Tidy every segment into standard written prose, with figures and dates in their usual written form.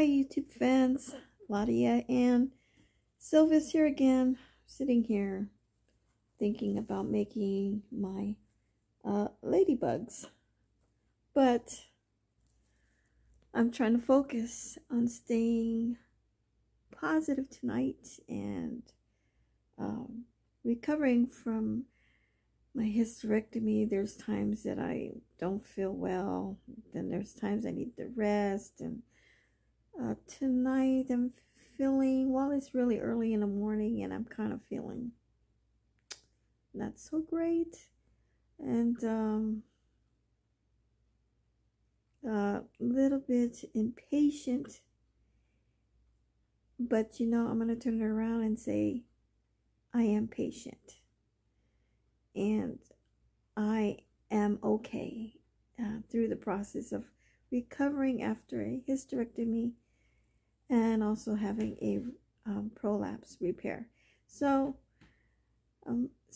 Hi YouTube fans, Laudiaann Sylvest here again, sitting here thinking about making my ladybugs, but I'm trying to focus on staying positive tonight and recovering from my hysterectomy. There's times that I don't feel well, then there's times I need to rest, and tonight I'm feeling, well, it's really early in the morning and I'm kind of feeling not so great, and a little bit impatient, but you know, I'm going to turn it around and say I am patient and I am okay through the process of recovering after a hysterectomy and also having a prolapse repair. So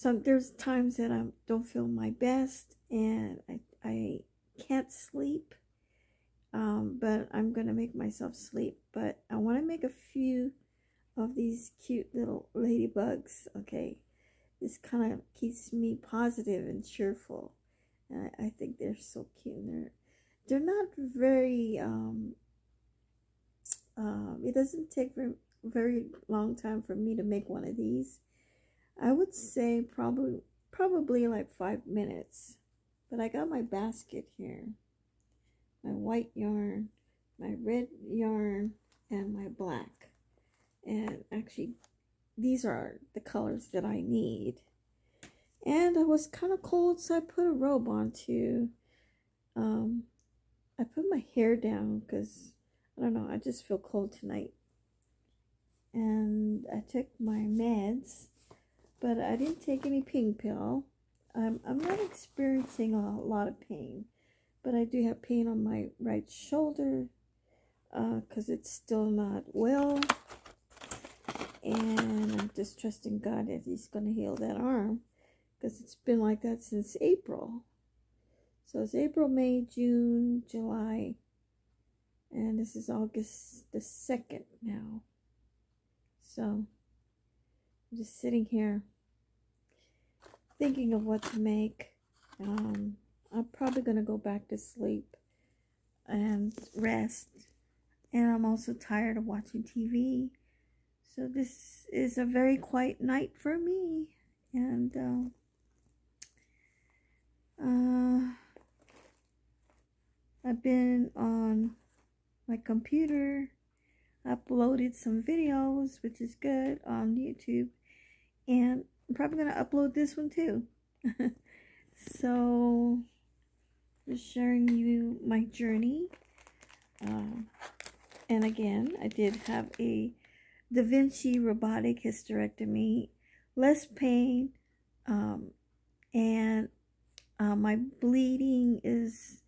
there's times that I don't feel my best and I can't sleep, but I'm gonna make myself sleep. But I want to make a few of these cute little ladybugs. Okay, this kind of keeps me positive and cheerful, and I think they're so cute, and they're not very, it doesn't take very long time for me to make one of these. I would say probably like 5 minutes, but I got my basket here, my white yarn, my red yarn, and my black, and actually these are the colors that I need. And I was kind of cold, so I put a robe on too. I put my hair down because, I don't know, I just feel cold tonight. And I took my meds, but I didn't take any pain pill. I'm not experiencing a lot of pain, but I do have pain on my right shoulder because it's still not well. And I'm just trusting God that He's going to heal that arm because it's been like that since April. So it's April, May, June, July, and this is August the 2nd now. So I'm just sitting here thinking of what to make. I'm probably going to go back to sleep and rest. And I'm also tired of watching TV. So this is a very quiet night for me. And I've been on my computer, uploaded some videos, which is good, on YouTube, and I'm probably going to upload this one too. So, just sharing you my journey. And again, I did have a Da Vinci robotic hysterectomy, less pain, and my bleeding is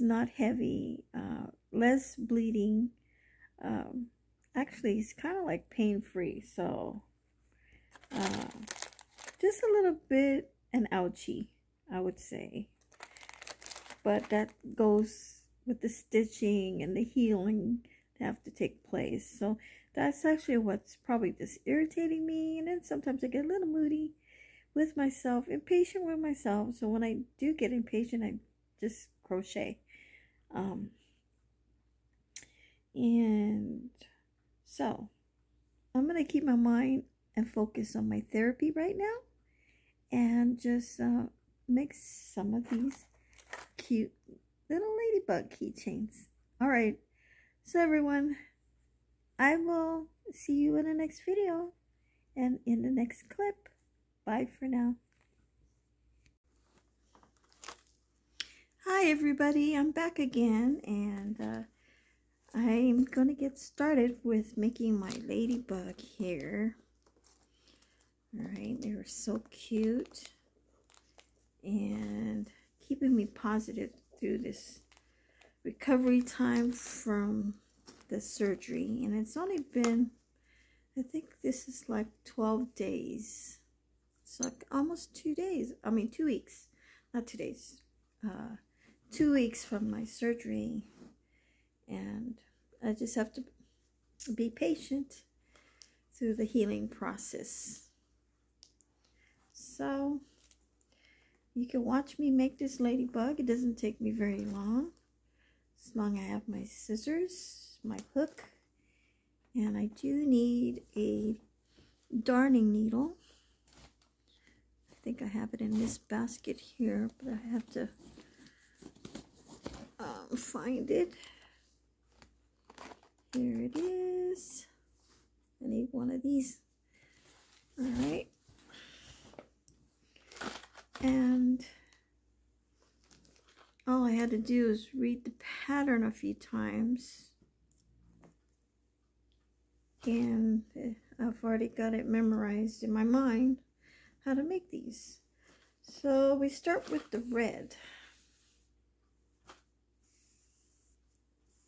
not heavy, less bleeding. Actually, it's kind of like pain-free, so just a little bit an ouchie, I would say, but that goes with the stitching and the healing that have to take place. So that's actually what's probably just irritating me, and then sometimes I get a little moody with myself, impatient with myself. So when I do get impatient, I just crochet, and so I'm gonna keep my mind and focus on my therapy right now, and just make some of these cute little ladybug keychains. All right, so everyone, I will see you in the next video and in the next clip. Bye for now. Hi everybody, I'm back again, and I'm gonna get started with making my ladybug here. All right, they were so cute and keeping me positive through this recovery time from the surgery. And it's only been, I think this is like 12 days. It's like almost 2 days, I mean 2 weeks, not 2 days. 2 weeks from my surgery, and I I just have to be patient through the healing process. So you can watch me make this ladybug. It doesn't take me very long, as long as I have my scissors, my hook, and I do need a darning needle. I think I have it in this basket here, but I have to find it. Here it is. I need one of these. All right. And all I had to do is read the pattern a few times, and I've already got it memorized in my mind how to make these. So we start with the red.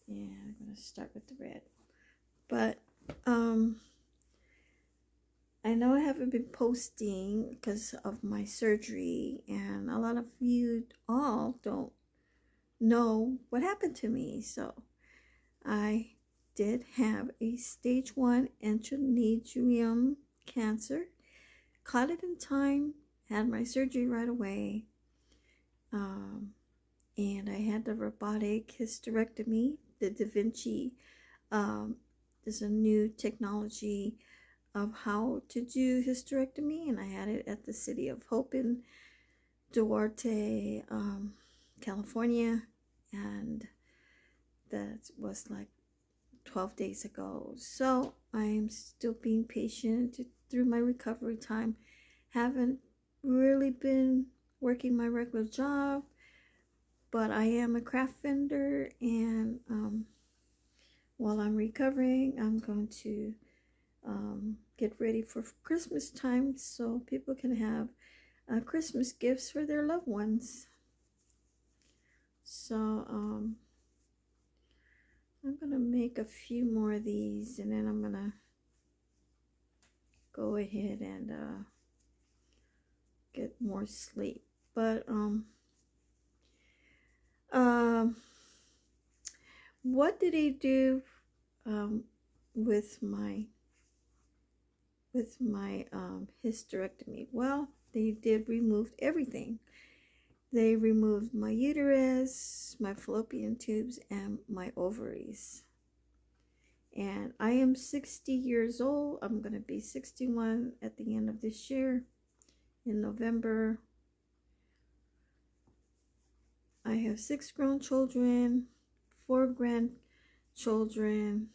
Yeah, I'm gonna start with the red, but I know I haven't been posting because of my surgery, and a lot of you all don't know what happened to me. So I did have a stage 1 endometrium cancer, caught it in time, had my surgery right away, and I had the robotic hysterectomy, the Da Vinci. There's a new technology of how to do hysterectomy, and I had it at the City of Hope in Duarte, California, and that was like 12 days ago. So I'm still being patient through my recovery time. Haven't really been working my regular job, but I am a craft vendor, and while I'm recovering, I'm going to get ready for Christmas time so people can have Christmas gifts for their loved ones. So I'm gonna make a few more of these, and then I'm gonna go ahead and get more sleep. But what did they do with my hysterectomy? Well, they did remove everything. They removed my uterus, my fallopian tubes, and my ovaries. And I am 60 years old. I'm going to be 61 at the end of this year, in November. I have 6 grown children, 4 grandchildren,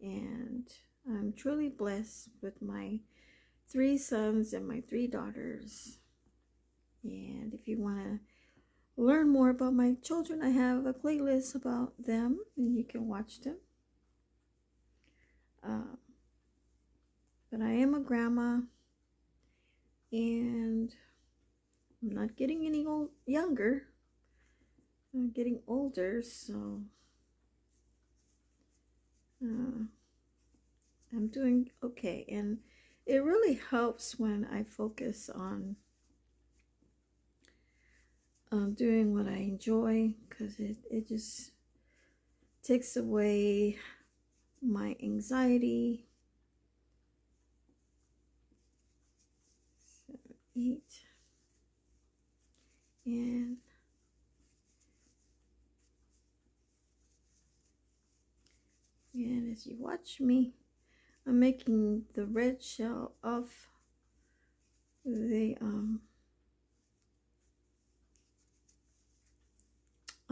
and I'm truly blessed with my 3 sons and my 3 daughters. And if you want to learn more about my children, I have a playlist about them, and you can watch them. But I am a grandma, and I'm not getting any younger. I'm getting older, so I'm doing okay, and it really helps when I focus on doing what I enjoy, because it just takes away my anxiety. 7, 8, and as you watch me, I'm making the red shell of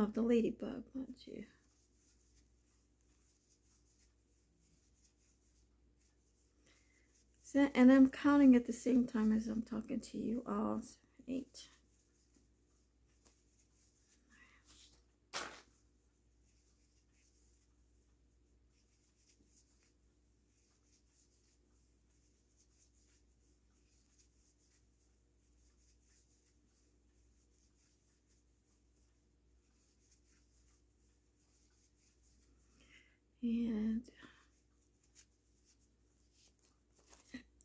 the ladybug, aren't you? So, and I'm counting at the same time as I'm talking to you all. 8.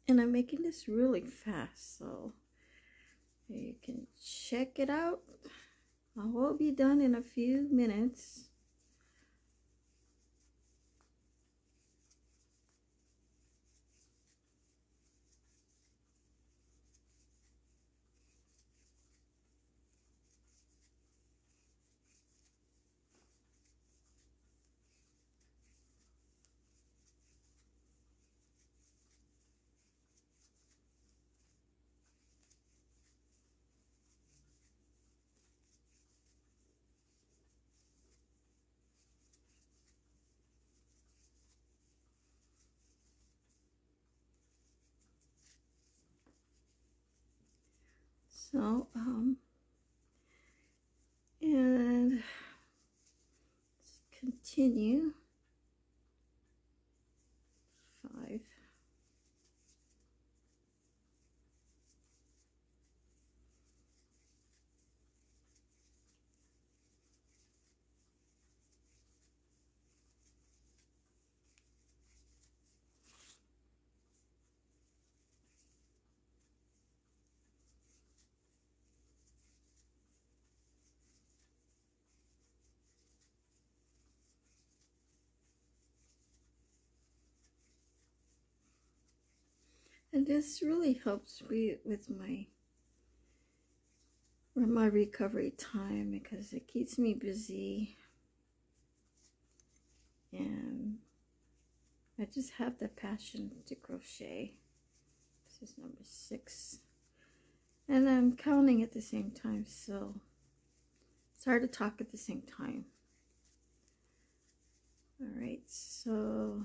And I'm making this really fast, so you can check it out. I will be done in a few minutes. So, and let's continue. 5. And this really helps me with my recovery time, because it keeps me busy and I just have the passion to crochet. This is number 6 and I'm counting at the same time, so it's hard to talk at the same time. All right, so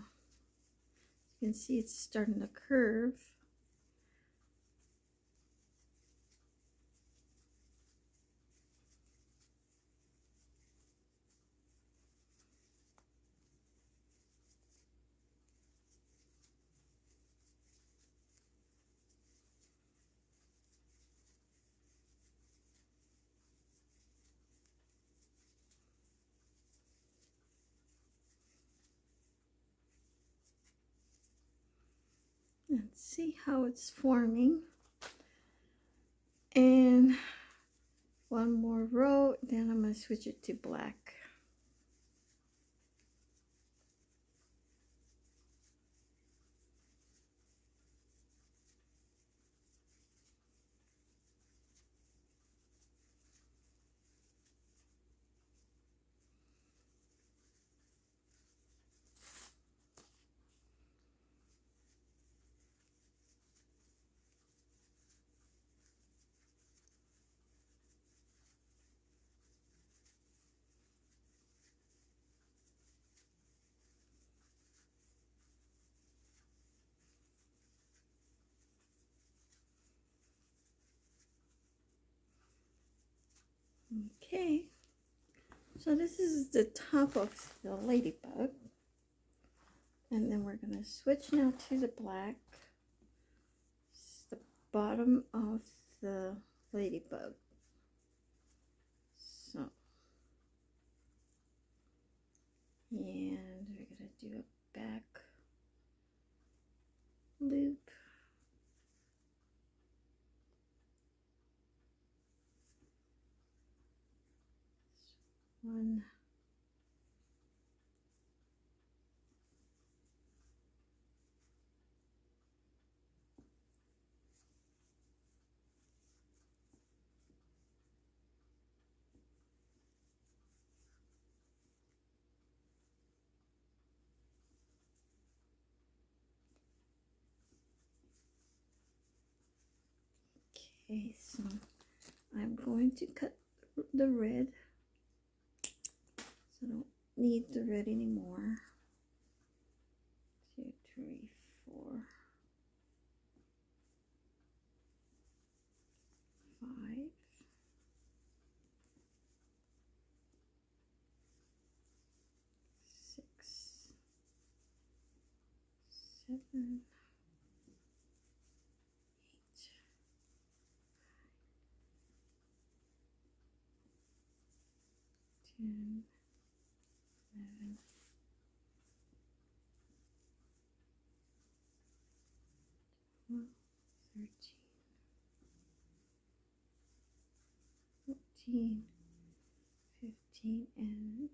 you can see it's starting to curve. Let's see how it's forming, and one more row, then I'm going to switch it to black. Okay, so this is the top of the ladybug, and then we're going to switch now to the black. This is the bottom of the ladybug. So, and we're going to do a back loop. One, okay, so I'm going to cut the red. I don't need the red anymore. 2, 3, 4, 5. Eight, 9, 10, 11, 12, 13, 14, 15, and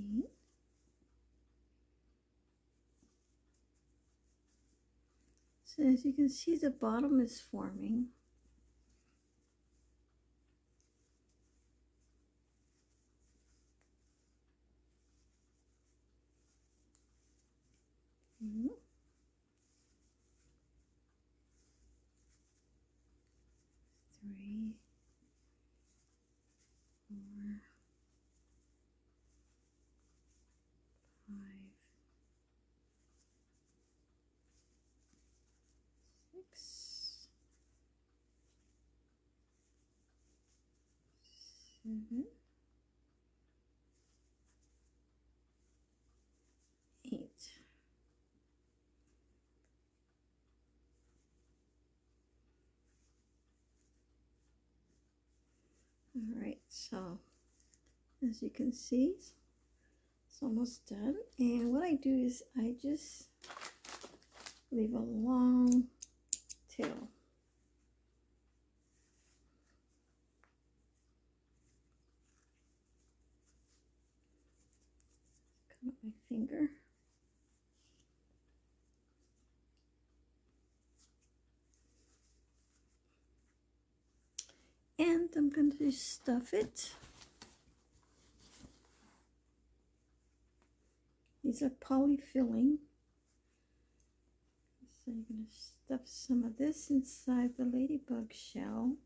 16. So as you can see, the bottom is forming. All right, so as you can see, it's almost done. And what I do is I just leave a long tail. Come up my finger. And I'm going to stuff it. These are polyfilling. So I'm going to stuff some of this inside the ladybug shell.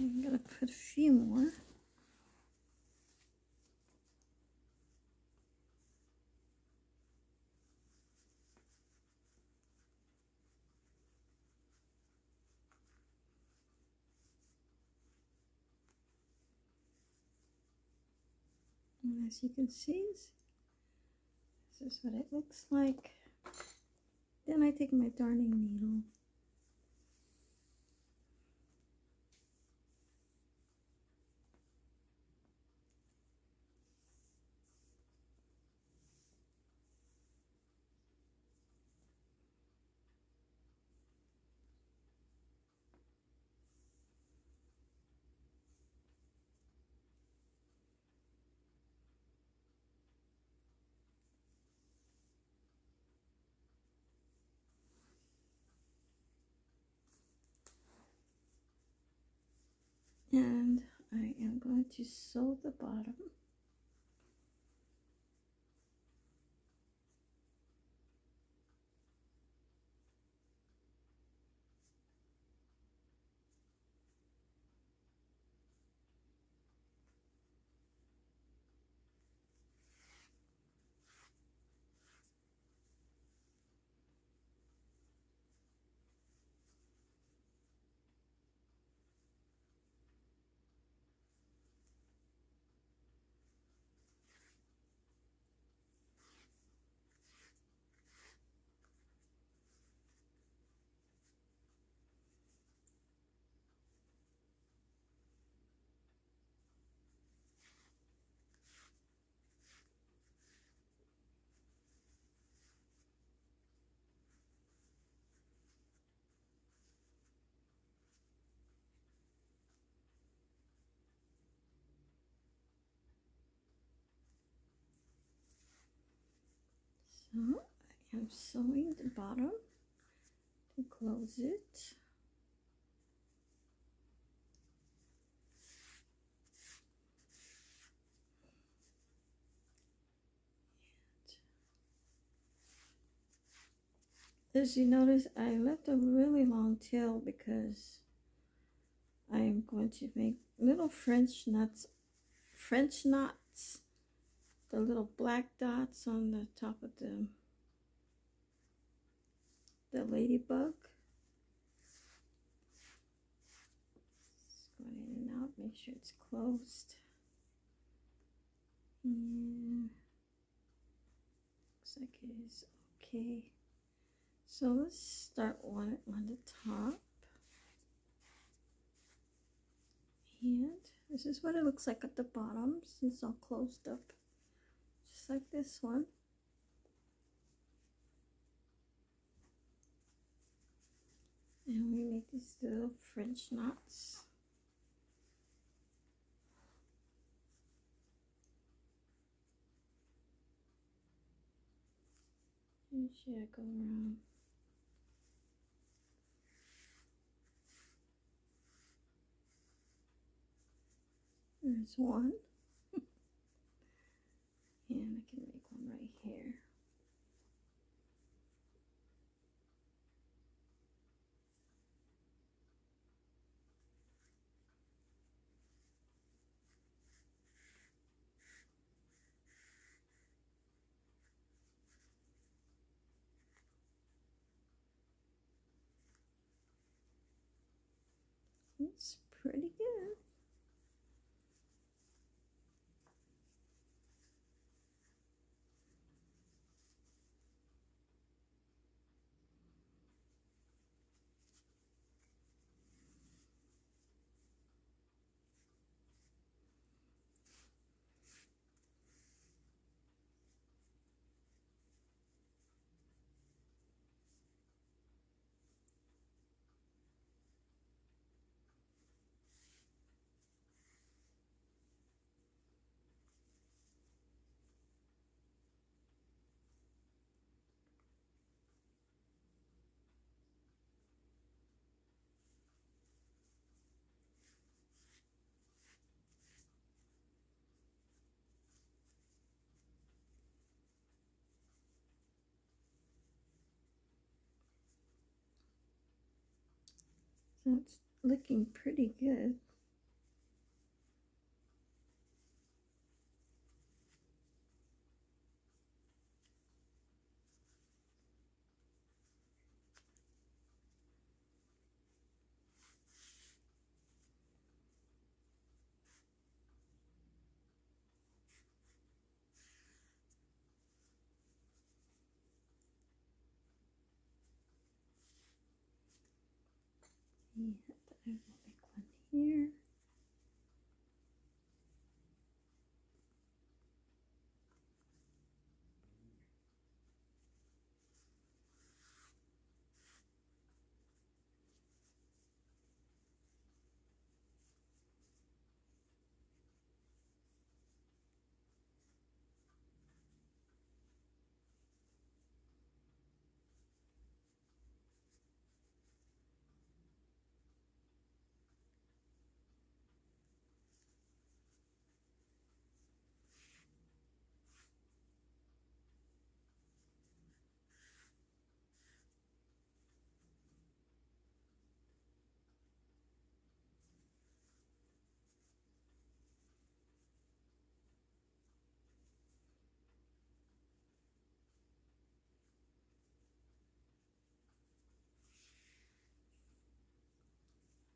I'm going to put a few more. And as you can see, this is what it looks like. Then I take my darning needle. And I am going to sew the bottom. So I am sewing the bottom to close it. And as you notice, I left a really long tail because I am going to make little French knots. The little black dots on the top of the ladybug. Just go in and out, make sure it's closed. And looks like it is okay. So let's start one on the top. And this is what it looks like at the bottom since it's all closed up. Just like this one. And we make these little French knots. And should I go around? There's one. And I can make one right here. Well, it's looking pretty good. Yeah, I will make one here.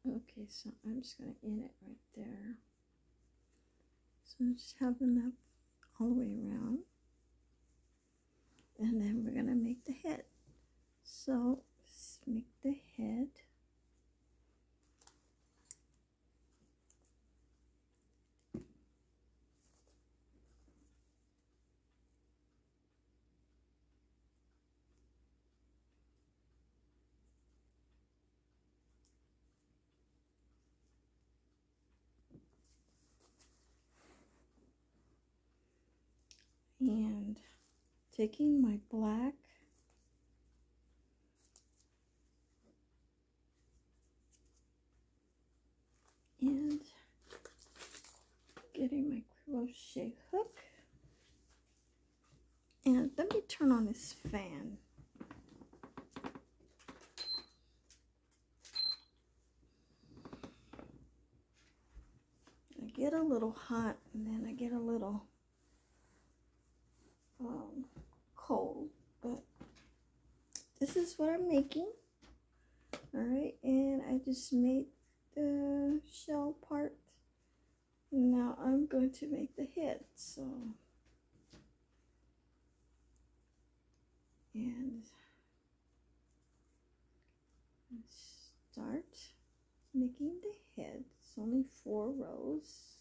Okay, so I'm just going to end it right there. So just have enough all the way around. And then we're going to make the head. So let's make the head. And taking my black, and getting my crochet hook, and let me turn on this fan. I get a little hot, and then I get a little cold, but this is what I'm making. All right, and I just made the shell part. Now I'm going to make the head. So, and let's start making the head. It's only 4 rows.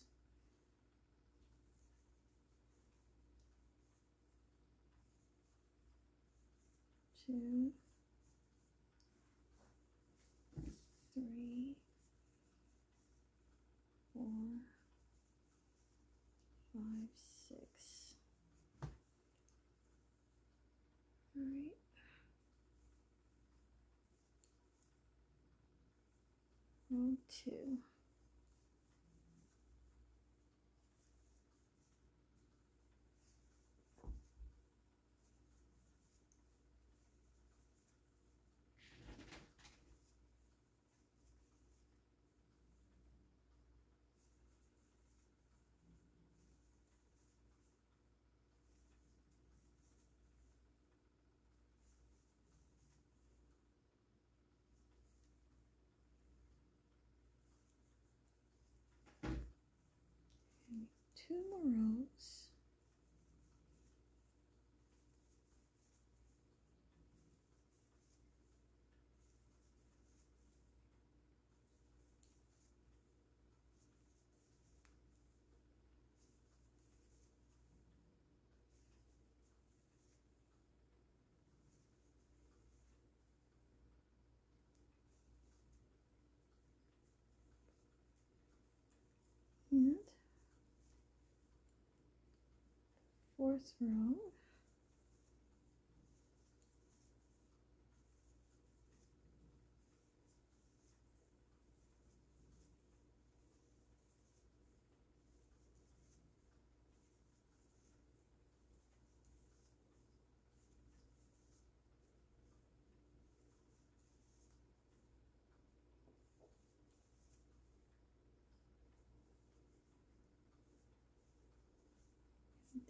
Two, 3, 4, 5, 6. All right. Row 2. Two more rows. And 4th row.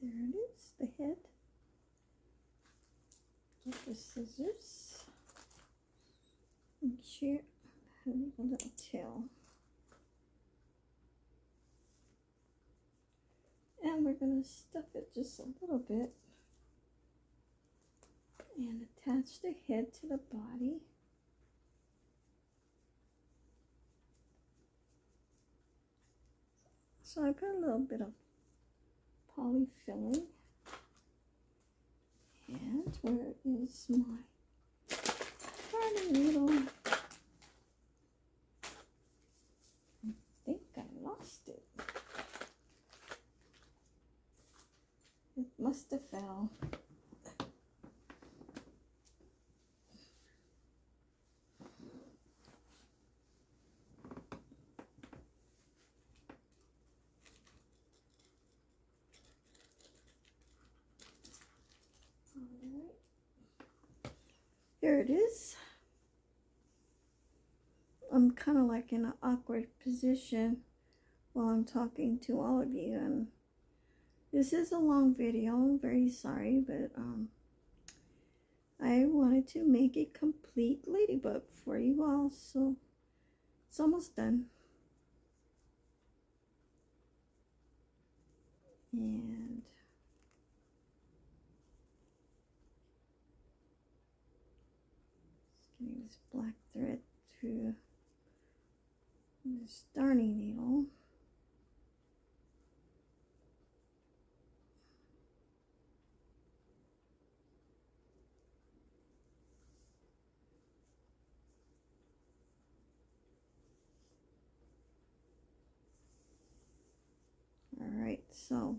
There it is, the head. Get the scissors. Make sure I leave a little tail. And we're going to stuff it just a little bit and attach the head to the body. So I put a little bit of poly filling. And where is my darling needle? I think I lost it. It must have fell. There it is. I'm kind of like in an awkward position while I'm talking to all of you, and this is a long video. I'm very sorry, but I wanted to make a complete ladybug for you all, so it's almost done. And this black thread to this darning needle. All right, so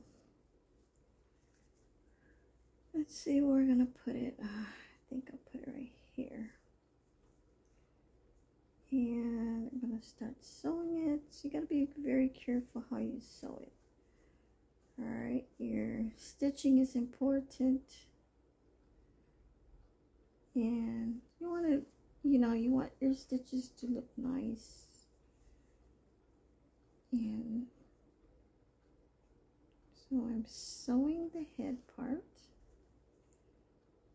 let's see where we're gonna put it. I think I'll put it right here. And I'm going to start sewing it. So you got to be very careful how you sew it. Alright, your stitching is important. And you want to, you know, you want your stitches to look nice. And so I'm sewing the head part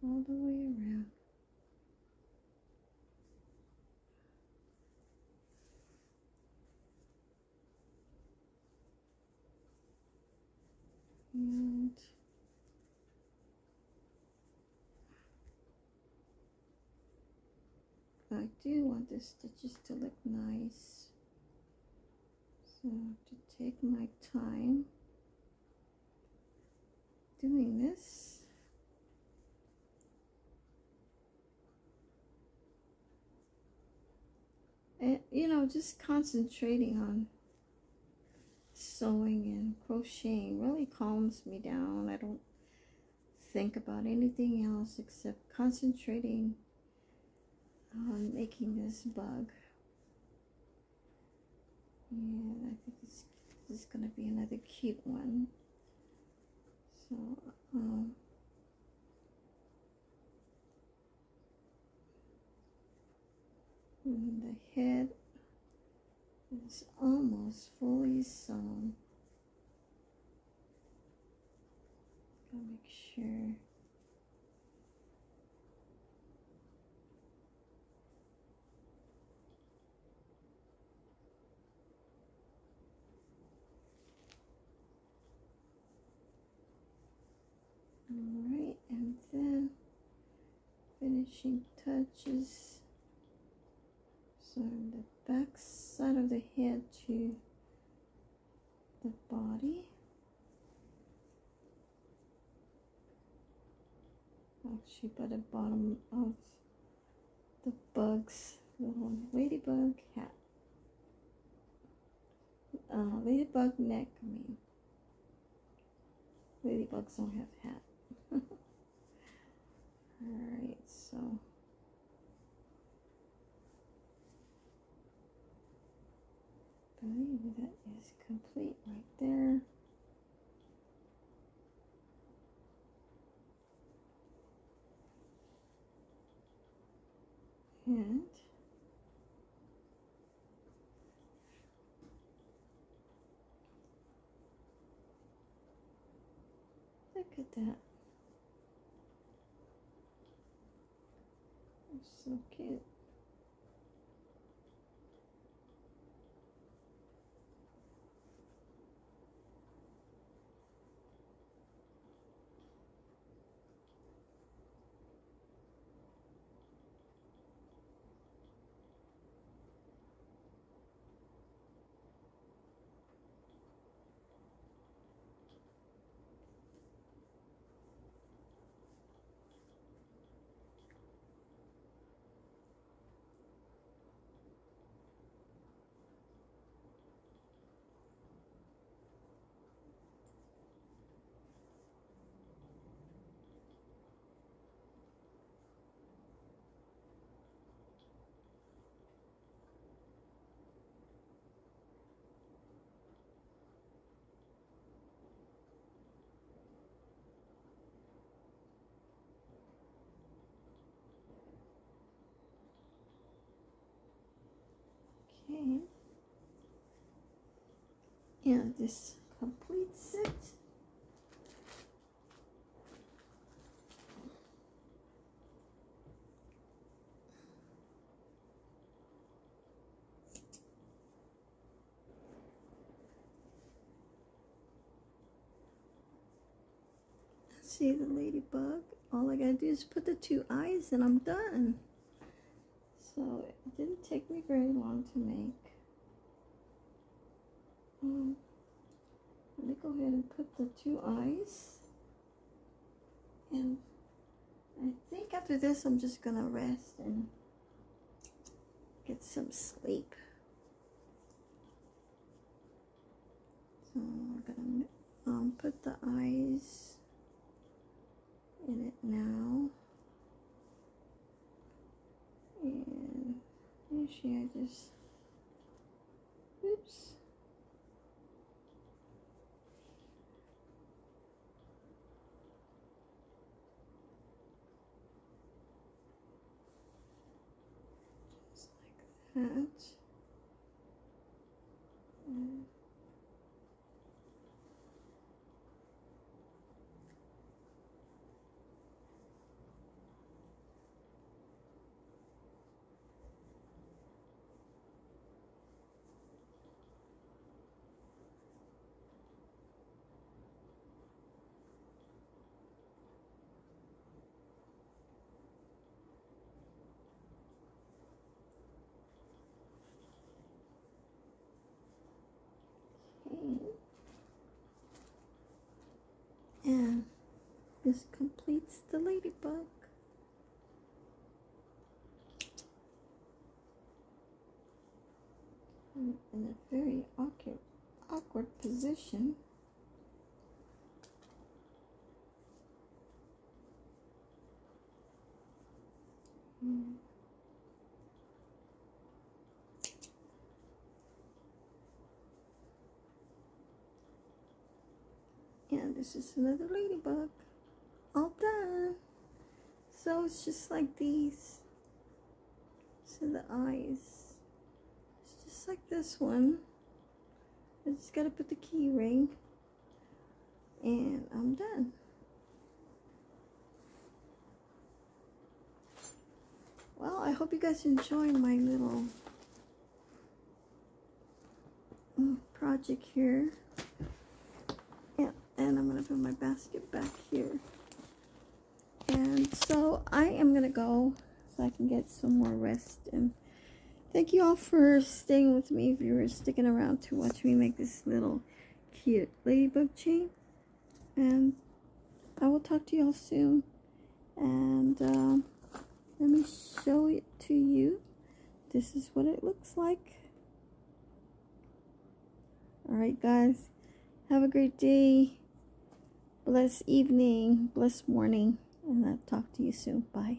all the way around. And I do want the stitches to look nice, so I have to take my time doing this. And you know, just concentrating on sewing and crocheting really calms me down. I don't think about anything else except concentrating on making this bug. And I think this is going to be another cute one. So, the head is almost fully sewn. Gotta make sure. Alright, and then finishing touches. So the back side of the head to the body. Actually, by the bottom of the bug's little ladybug hat. Ladybug neck, I mean. Ladybugs don't have hat. Alright, so. I believe that is complete right there. And Look at that. It's so cute. Okay. Yeah, this completes it. See the ladybug? All I gotta do is put the two eyes and I'm done. So it didn't take me very long to make. Let me go ahead and put the two eyes. And I think after this, I'm just gonna rest and get some sleep. So I'm gonna put the eyes in it now. And usually I just, oops. Just like that. And this completes the ladybug. I'm in a very awkward position. And this is another ladybug. All done. So it's just like these. So the eyes, it's just like this one. I just gotta put the key ring and I'm done. Well, I hope you guys enjoy my little project here. Yeah, and I'm gonna put my basket back here. And so I am gonna go so I can get some more rest, and thank you all for staying with me. If you were sticking around to watch me make this little cute ladybug chain, and I will talk to y'all soon. And let me show it to you. This is what it looks like. Alright guys, have a great day, blessed evening, blessed morning. And I'll talk to you soon. Bye.